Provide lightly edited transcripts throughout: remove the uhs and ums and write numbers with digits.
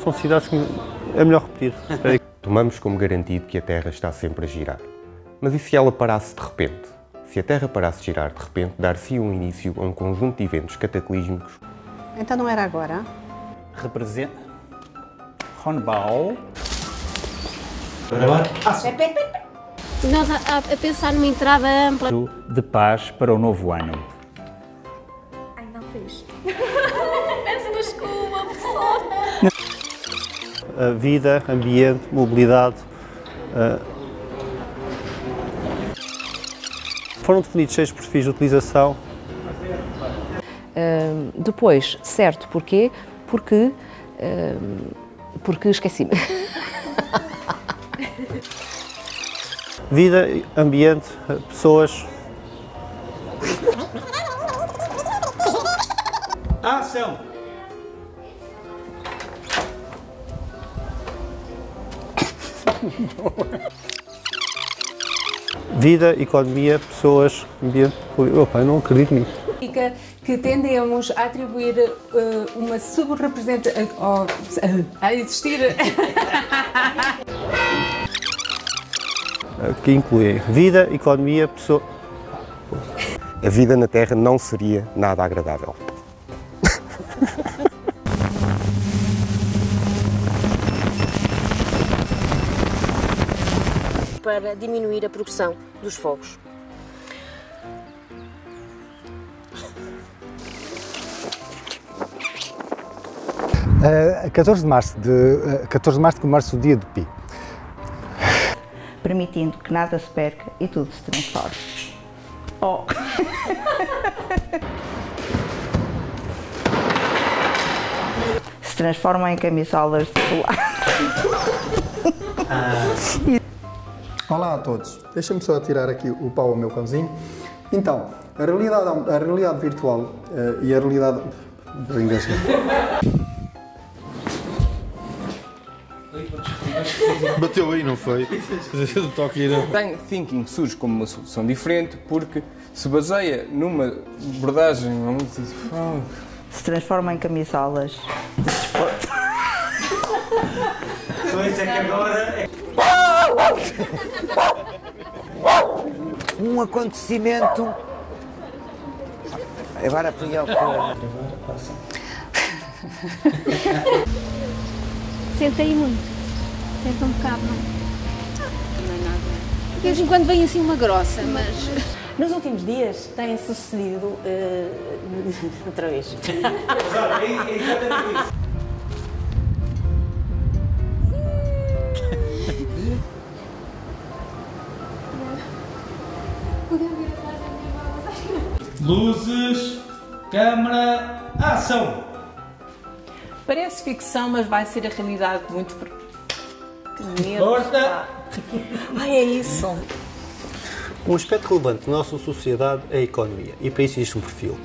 São cidades que é melhor repetir. Tomamos como garantido que a Terra está sempre a girar. Mas e se ela parasse de repente? Se a Terra parasse de girar de repente, dar-se-ia um início a um conjunto de eventos cataclísmicos. Então não era agora? Representa... Honbao... Nós a pensar numa entrada ampla... ...de paz para o novo ano. Ai, não fez. A vida, ambiente, mobilidade... Foram definidos 6 perfis de utilização. Depois, certo, porquê? Porque esqueci-me. Vida, ambiente, pessoas... Ação! Vida, economia, pessoas, ambiente... Opa, eu não acredito nisso. Que tendemos a atribuir uma subrepresentação... a existir... que inclui vida, economia, pessoa... A vida na Terra não seria nada agradável. Para diminuir a produção dos fogos. A 14 de março comemora-se o dia do Pi. Permitindo que nada se perca e tudo se transforme. Oh! Se transforma em camisolas de colar. Olá a todos, deixa-me só tirar aqui o pau ao meu cãozinho. Então, a realidade virtual e a realidade... Bateu aí, não foi? Design Thinking surge como uma solução diferente porque se baseia numa abordagem... Se transforma em camisolas de desporto. Pois é que agora... Um acontecimento. Agora fui eu. Senta aí muito. Senta um bocado, não é nada. De vez em quando vem assim uma grossa, mas. Nos últimos dias tem sucedido. Outra vez. Exatamente isso. Luzes, câmara, ação! Parece ficção, mas vai ser a realidade muito... Corta! Ai, é isso! Um aspecto relevante da nossa sociedade é a economia, e para isso existe um perfil.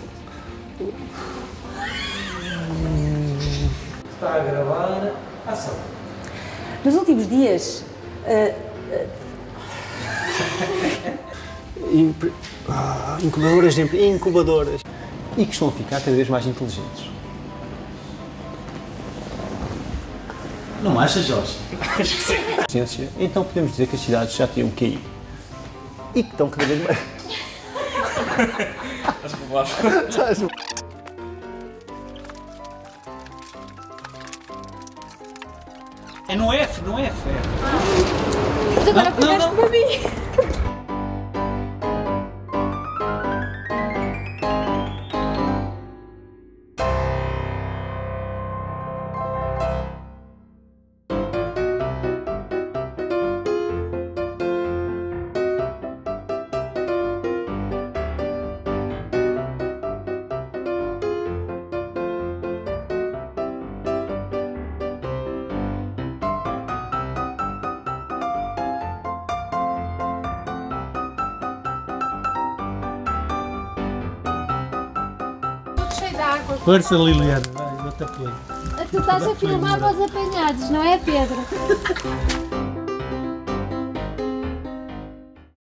Está a gravar, ação! Nos últimos dias... incubadoras e que estão a ficar cada vez mais inteligentes. Não achas, Jorge? Então podemos dizer que as cidades já têm um QI e que estão cada vez mais... Estás bobado. É no F, no F. Mas agora pegaste para mim. Força, Liliana, vai, eu te apoio. Tu estás a filmar para os apanhados, não é, Pedro?